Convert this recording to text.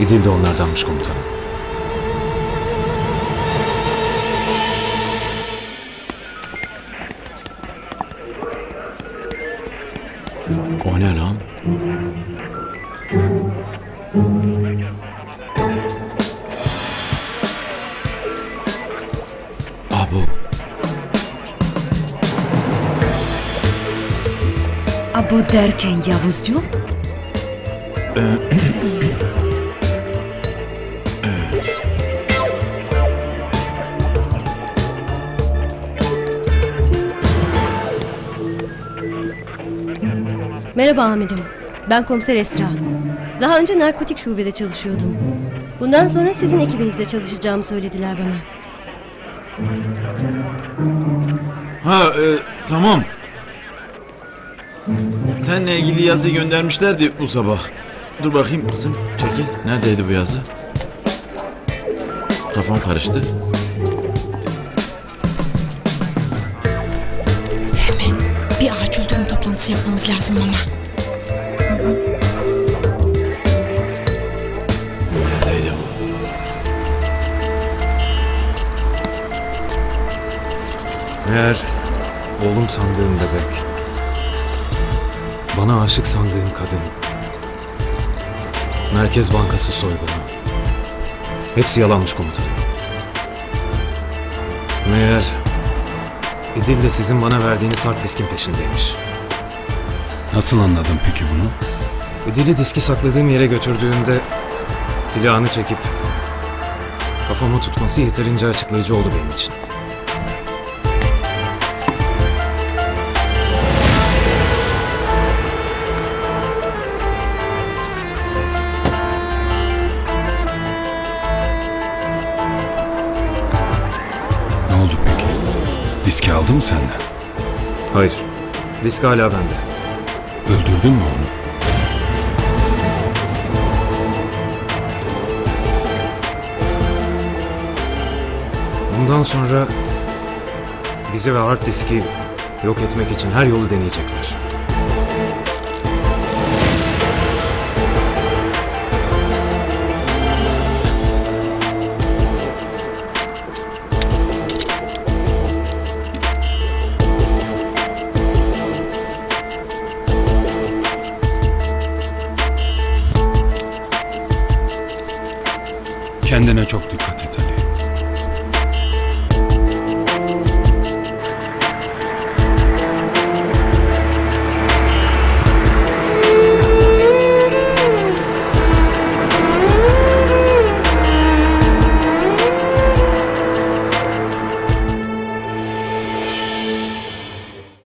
İdil de onlardanmış komutanım. O ne lan? Abu. Abu derken Yavuzcuğum? Merhaba amirim, ben komiser Esra. Daha önce narkotik şubede çalışıyordum. Bundan sonra sizin ekibinizle çalışacağımı söylediler bana. Tamam. Seninle ilgili yazı göndermişlerdi bu sabah. Dur bakayım kızım, çekil. Neredeydi bu yazı? Kafam karıştı. Hemen bir acil durum toplantısı yapmamız lazım ama. Neredeydi bu? Meğer oğlum sandığım bebek, bana aşık sandığım kadın, Merkez Bankası soygunu, hepsi yalanmış komutanım. Meğer İdil de sizin bana verdiğiniz hard diskin peşindeymiş. Nasıl anladın peki bunu? İdil'i diski sakladığım yere götürdüğümde silahını çekip kafama tutması yeterince açıklayıcı oldu benim için. Diski aldı mı senden? Hayır. Disk hala bende. Öldürdün mü onu? Bundan sonra bizi ve hard diski yok etmek için her yolu deneyecekler. Kendine çok dikkat et.